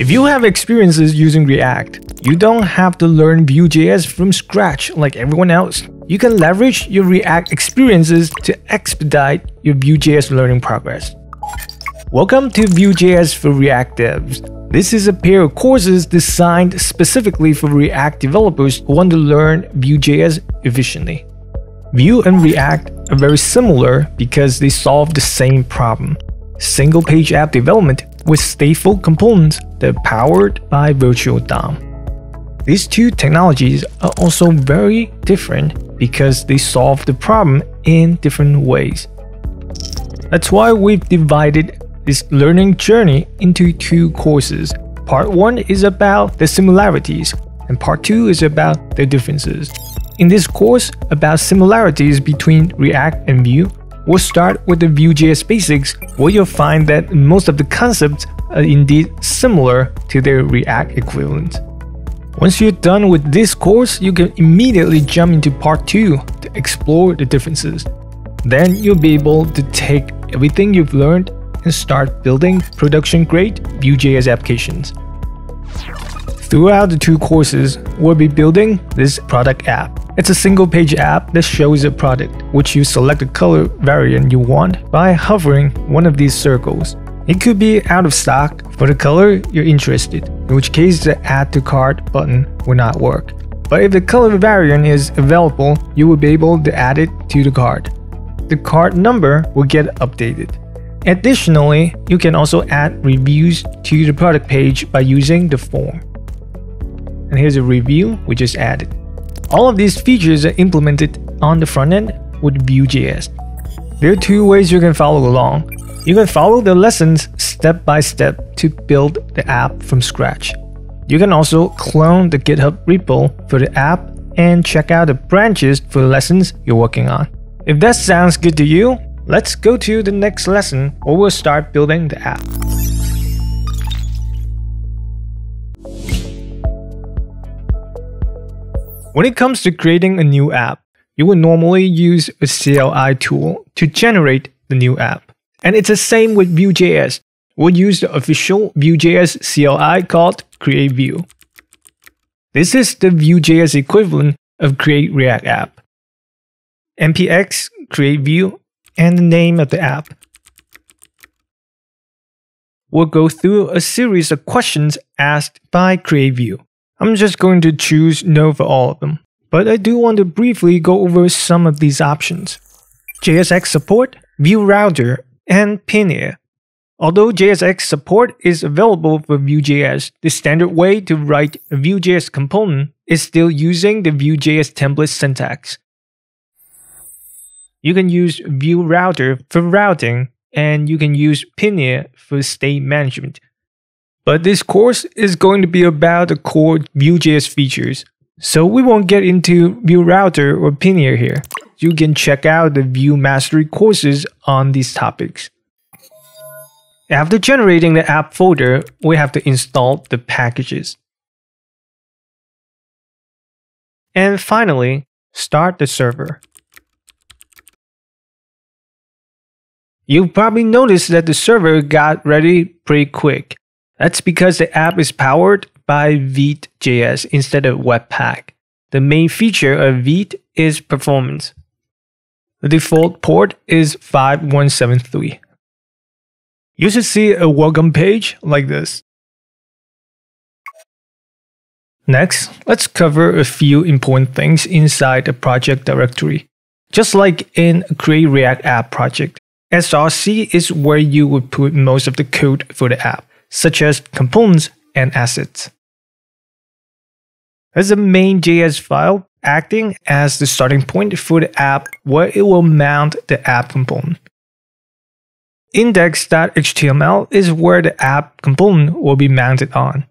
If you have experiences using React, you don't have to learn Vue.js from scratch like everyone else. You can leverage your React experiences to expedite your Vue.js learning progress. Welcome to Vue.js for React Devs. This is a pair of courses designed specifically for React developers who want to learn Vue.js efficiently. Vue and React are very similar because they solve the same problem: single page app development with stateful components that are powered by virtual DOM. These two technologies are also very different because they solve the problem in different ways. That's why we've divided this learning journey into two courses. Part 1 is about the similarities, and Part 2 is about the differences. In this course about similarities between React and Vue, we'll start with the Vue.js basics, where you'll find that most of the concepts are indeed similar to their React equivalent. Once you're done with this course, you can immediately jump into Part 2 to explore the differences. Then you'll be able to take everything you've learned and start building production-grade Vue.js applications. Throughout the two courses, we'll be building this product app. It's a single page app that shows a product, which you select the color variant you want by hovering one of these circles. It could be out of stock for the color you're interested, in which case the Add to Cart button will not work. But if the color variant is available, you will be able to add it to the cart. The cart number will get updated. Additionally, you can also add reviews to the product page by using the form. And here's a review we just added. All of these features are implemented on the front end with Vue.js. There are two ways you can follow along. You can follow the lessons step by step to build the app from scratch. You can also clone the GitHub repo for the app and check out the branches for the lessons you're working on. If that sounds good to you, let's go to the next lesson where we'll start building the app. When it comes to creating a new app, you will normally use a CLI tool to generate the new app. And it's the same with Vue.js. We'll use the official Vue.js CLI called Create Vue. This is the Vue.js equivalent of Create React App. npx create view and the name of the app. We'll go through a series of questions asked by create view. I'm just going to choose no for all of them, but I do want to briefly go over some of these options: JSX support, Vue Router, and Pinia. Although JSX support is available for Vue.js, the standard way to write a Vue.js component is still using the Vue.js template syntax. You can use Vue Router for routing, and you can use Pinia for state management. But this course is going to be about the core Vue.js features, so we won't get into Vue Router or Pinia here. You can check out the Vue Mastery courses on these topics. After generating the app folder, we have to install the packages. And finally, start the server. You've probably noticed that the server got ready pretty quick. That's because the app is powered by Vite.js instead of Webpack. The main feature of Vite is performance. The default port is 5173. You should see a welcome page like this. Next, let's cover a few important things inside the project directory. Just like in a Create React App project, SRC is where you would put most of the code for the app, such as components and assets. There's a main JS file acting as the starting point for the app, where it will mount the app component. Index.html is where the app component will be mounted on.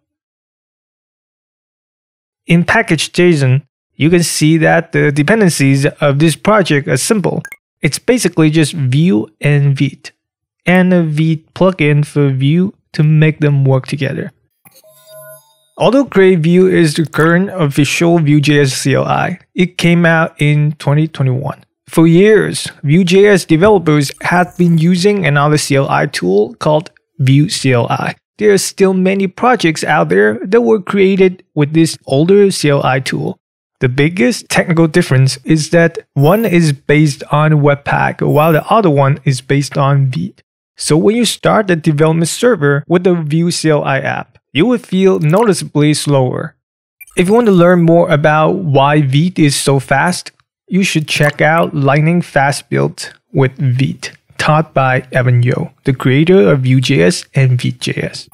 In package.json, you can see that the dependencies of this project are simple. It's basically just Vue and Vite, and a Vite plugin for Vue to make them work together. Although Create Vue is the current official Vue.js CLI, it came out in 2021. For years, Vue.js developers had been using another CLI tool called Vue CLI there are still many projects out there that were created with this older CLI tool. The biggest technical difference is that one is based on Webpack, while the other one is based on Vite. So when you start the development server with the Vue CLI app, you will feel noticeably slower. If you want to learn more about why Vite is so fast, you should check out Lightning Fast Built with Vite, taught by Evan You, the creator of Vue.js and Vite.js.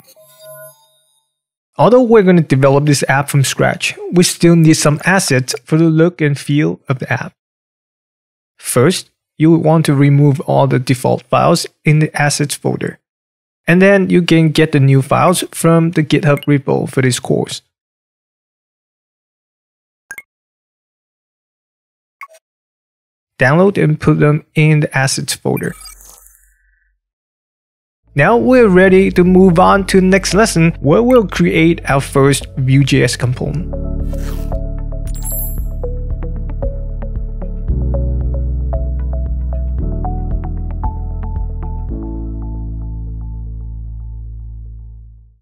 Although we're going to develop this app from scratch, we still need some assets for the look and feel of the app. First, you will want to remove all the default files in the assets folder. And then you can get the new files from the GitHub repo for this course. Download and put them in the assets folder. Now we're ready to move on to the next lesson, where we'll create our first Vue.js component.